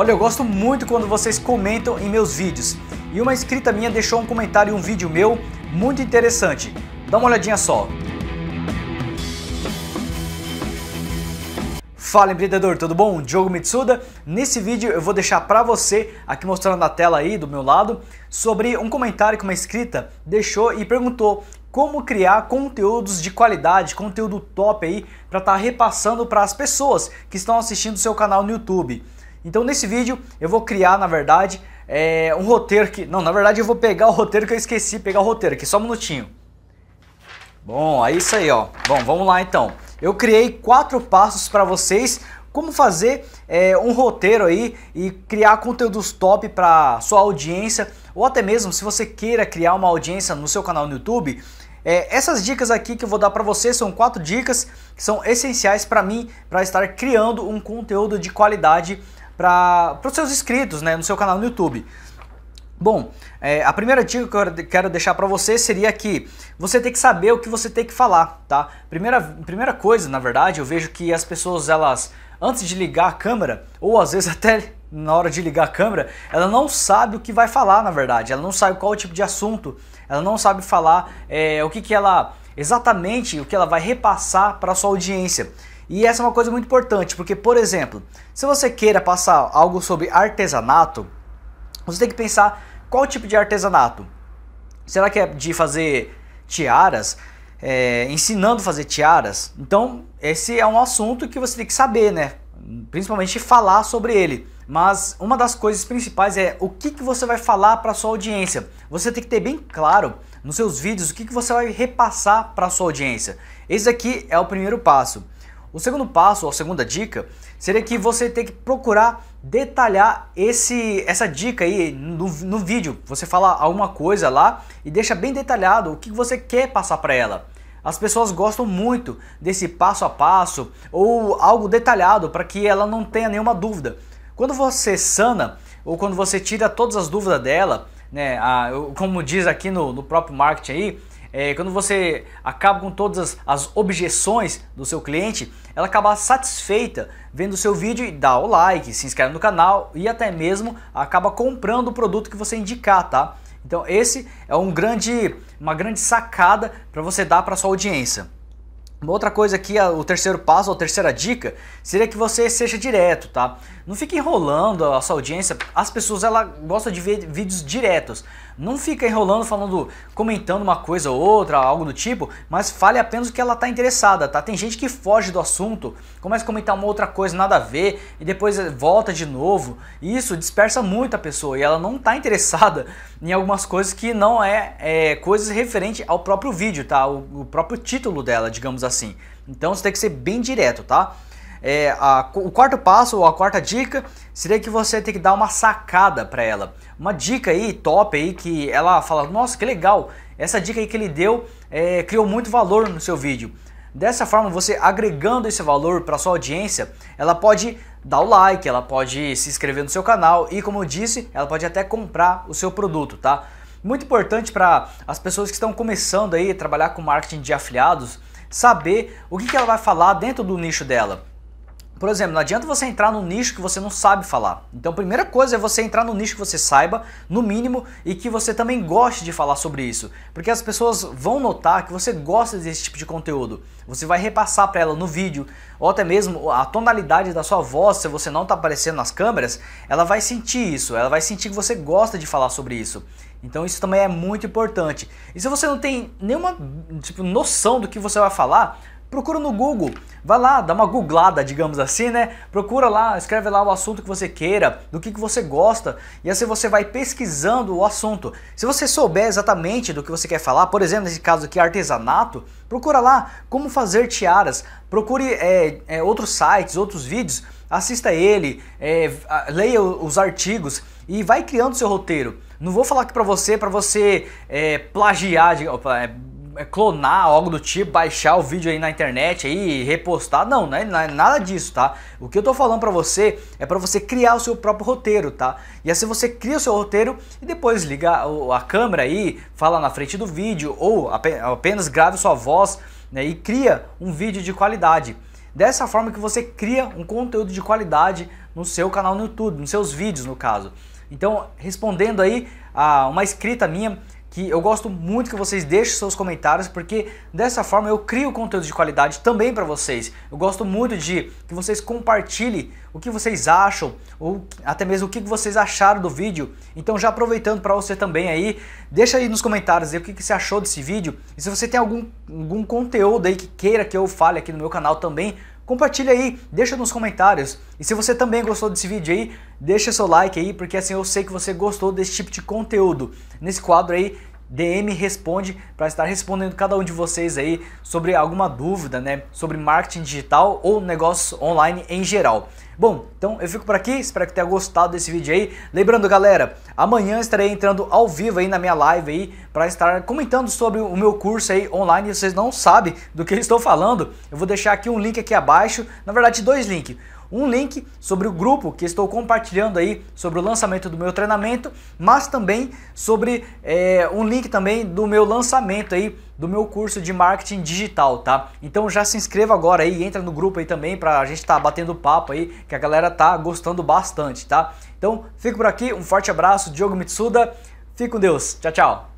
Olha, eu gosto muito quando vocês comentam em meus vídeos. E uma inscrita minha deixou um comentário em um vídeo meu muito interessante. Dá uma olhadinha só. Fala, empreendedor, tudo bom? Diogo Mitsuda. Nesse vídeo eu vou deixar para você, aqui mostrando na tela aí do meu lado, sobre um comentário que uma inscrita deixou e perguntou como criar conteúdos de qualidade, conteúdo top aí, para estar repassando para as pessoas que estão assistindo o seu canal no YouTube. Então nesse vídeo eu vou criar, na verdade, um roteiro que... Não, na verdade eu vou pegar o roteiro que eu esqueci de pegar o roteiro aqui, só um minutinho. Bom, é isso aí, ó. Bom, vamos lá então. Eu criei 4 passos para vocês como fazer um roteiro aí e criar conteúdos top para sua audiência, ou até mesmo se você queira criar uma audiência no seu canal no YouTube. Essas dicas aqui que eu vou dar para vocês são 4 dicas que são essenciais para mim para estar criando um conteúdo de qualidade para os seus inscritos, né, no seu canal no YouTube. Bom, a primeira dica que eu quero deixar para você seria que você tem que saber o que você tem que falar, tá? Primeira coisa, na verdade, eu vejo que as pessoas, elas, antes de ligar a câmera, ou às vezes até na hora de ligar a câmera, ela não sabe o que vai falar, na verdade. Ela não sabe qual o tipo de assunto, ela não sabe falar exatamente o que ela vai repassar para sua audiência. E essa é uma coisa muito importante, porque, por exemplo, se você queira passar algo sobre artesanato, você tem que pensar qual tipo de artesanato. Será que é de fazer tiaras? Ensinando a fazer tiaras? Então, esse é um assunto que você tem que saber, né? Principalmente falar sobre ele. Mas uma das coisas principais é o que você vai falar para sua audiência. Você tem que ter bem claro nos seus vídeos o que você vai repassar para sua audiência. Esse aqui é o primeiro passo. O segundo passo, ou a segunda dica, seria que você tem que procurar detalhar essa dica aí no vídeo. Você fala alguma coisa lá e deixa bem detalhado o que você quer passar para ela. As pessoas gostam muito desse passo a passo ou algo detalhado para que ela não tenha nenhuma dúvida. Quando você sana ou quando você tira todas as dúvidas dela, né, como diz aqui no próprio marketing aí, quando você acaba com todas as objeções do seu cliente, ela acaba satisfeita vendo o seu vídeo e dá o like, se inscreve no canal e até mesmo acaba comprando o produto que você indicar, tá? Então esse é uma grande sacada para você dar para sua audiência. Uma outra coisa aqui, o terceiro passo, a terceira dica, seria que você seja direto, tá? Não fique enrolando a sua audiência. As pessoas, ela gosta de ver vídeos diretos. Não fica enrolando, comentando uma coisa ou outra, algo do tipo, mas fale apenas o que ela está interessada, tá? Tem gente que foge do assunto, começa a comentar uma outra coisa, nada a ver, e depois volta de novo. E isso dispersa muito a pessoa e ela não está interessada em algumas coisas que não é coisas referentes ao próprio vídeo, tá? O próprio título dela, digamos assim. Então você tem que ser bem direto, tá? O quarto passo ou a quarta dica seria que você tem que dar uma sacada para ela. Uma dica aí top aí que ela fala: nossa, que legal, essa dica aí que ele deu criou muito valor no seu vídeo. Dessa forma, você agregando esse valor para sua audiência, ela pode dar o like, ela pode se inscrever no seu canal e, como eu disse, ela pode até comprar o seu produto, tá? Muito importante para as pessoas que estão começando aí a trabalhar com marketing de afiliados saber o que ela vai falar dentro do nicho dela. Por exemplo, não adianta você entrar num nicho que você não sabe falar. Então a primeira coisa é você entrar num nicho que você saiba, no mínimo, e que você também goste de falar sobre isso. Porque as pessoas vão notar que você gosta desse tipo de conteúdo. Você vai repassar para ela no vídeo, ou até mesmo a tonalidade da sua voz, se você não está aparecendo nas câmeras, ela vai sentir isso, ela vai sentir que você gosta de falar sobre isso. Então isso também é muito importante. E se você não tem nenhuma noção do que você vai falar, procura no Google, vai lá, dá uma googlada, digamos assim, né? Procura lá, escreve lá o assunto que você queira, do que você gosta, e assim você vai pesquisando o assunto. Se você souber exatamente do que você quer falar, por exemplo, nesse caso aqui, artesanato, procura lá como fazer tiaras, procure outros sites, outros vídeos, assista ele, leia os artigos e vai criando seu roteiro. Não vou falar aqui pra você plagiar, clonar, algo do tipo, baixar o vídeo aí na internet aí, repostar, não é nada disso, tá? O que eu tô falando pra você é pra você criar o seu próprio roteiro, tá? E assim você cria o seu roteiro e depois liga a câmera aí, fala na frente do vídeo ou apenas grave sua voz, né, e cria um vídeo de qualidade. Dessa forma que você cria um conteúdo de qualidade no seu canal no YouTube, nos seus vídeos no caso. Então, respondendo aí a uma inscrita minha, que eu gosto muito que vocês deixem seus comentários, porque dessa forma eu crio conteúdo de qualidade também para vocês. Eu gosto muito de que vocês compartilhem o que vocês acham, ou até mesmo o que vocês acharam do vídeo. Então já aproveitando para você também aí, deixa aí nos comentários aí o que você achou desse vídeo. E se você tem algum conteúdo aí que queira que eu fale aqui no meu canal também, compartilha aí, deixa nos comentários. E se você também gostou desse vídeo aí, deixa seu like aí, porque assim eu sei que você gostou desse tipo de conteúdo. Nesse quadro aí, DM Responde, para estar respondendo cada um de vocês aí sobre alguma dúvida, né? Sobre marketing digital ou negócios online em geral. Bom, então eu fico por aqui, espero que tenha gostado desse vídeo aí. Lembrando, galera, amanhã estarei entrando ao vivo aí na minha live aí, para estar comentando sobre o meu curso aí online. Vocês não sabem do que eu estou falando, eu vou deixar aqui um link aqui abaixo, na verdade dois links. Um link sobre o grupo que estou compartilhando aí sobre o lançamento do meu treinamento, mas também sobre um link também do meu lançamento aí do meu curso de marketing digital, tá? Então já se inscreva agora aí, entra no grupo aí também pra gente tá batendo papo aí, que a galera tá gostando bastante, tá? Então fico por aqui, um forte abraço, Diogo Mitsuda, fique com Deus, tchau, tchau!